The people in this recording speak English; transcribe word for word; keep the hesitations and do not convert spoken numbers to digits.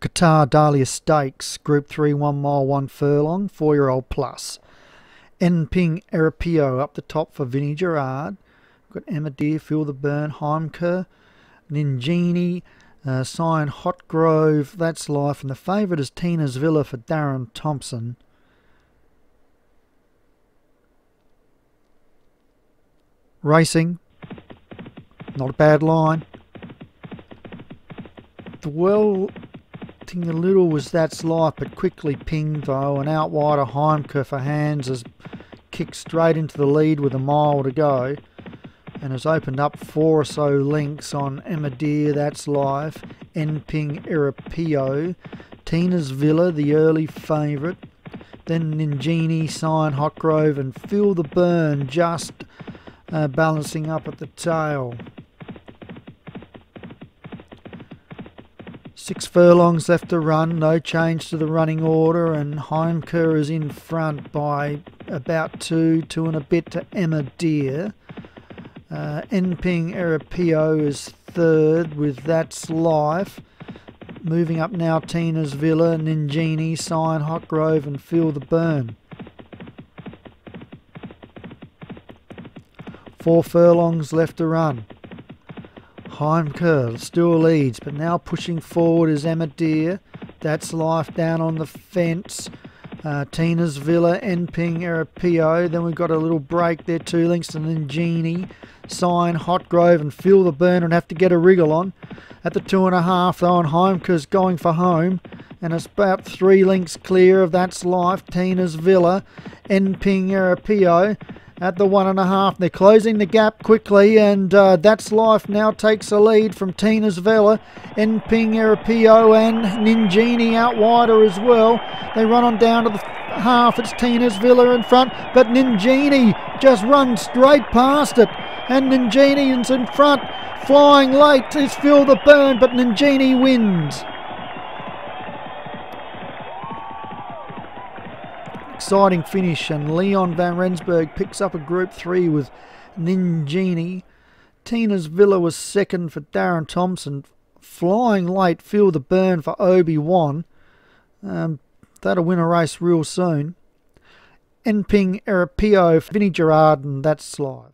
Qatar Dahlia Stakes, Group three, one mile, one furlong, four-year-old plus. Nping Erapio up the top for Vinnie Gerrard. We've got Emma Deer, Feel the Burn, Heimker, Ninjini, uh, Cyan Hot Grove, That's Life. And the favourite is Tina's Villa for Darren Thompson. Racing. Not a bad line. The welting a little was That's Life, but quickly pinged though, and out wide a Heimker for Hands has kicked straight into the lead with a mile to go, and has opened up four or so lengths on Emma Deer, That's Life, Nping Erapio, Tina's Villa, the early favourite, then Ninjini, Cyan Hot Grove, and Feel the Burn just uh, balancing up at the tail. Six furlongs left to run, no change to the running order, and Heimker is in front by about two, two and a bit to Emma Deer. Uh, Nping Erapio is third with That's Life. Moving up now Tina's Villa, Ninjini, Cyan Hot Grove and Feel the Burn. Four furlongs left to run. Heimker still leads, but now pushing forward is Emma Deer. That's Life down on the fence. Uh, Tina's Villa, Nping Erapio. Then we've got a little break there, two links to Ninjini, Cyan Hot Grove, and Feel the Burn, and have to get a wriggle on. At the two and a half, though, and Heimker's going for home. And it's about three links clear of That's Life, Tina's Villa, Nping Erapio. At the one and a half, they're closing the gap quickly, and uh, That's Life now takes a lead from Tina's Villa, Nping Erapio, and Ninjini out wider as well. They run on down to the half. It's Tina's Villa in front, but Ninjini just runs straight past it, and Ninjini is in front, flying late. It's Feel the Burn, but Ninjini wins. Exciting finish, and Leon van Rensburg picks up a Group three with Ninjini. Tina's Villa was second for Darren Thompson. Flying late, Feel the Burn for Obi-Wan. Um, that'll win a race real soon. Nping Erapio, Vinnie Gerrard, and That's Live.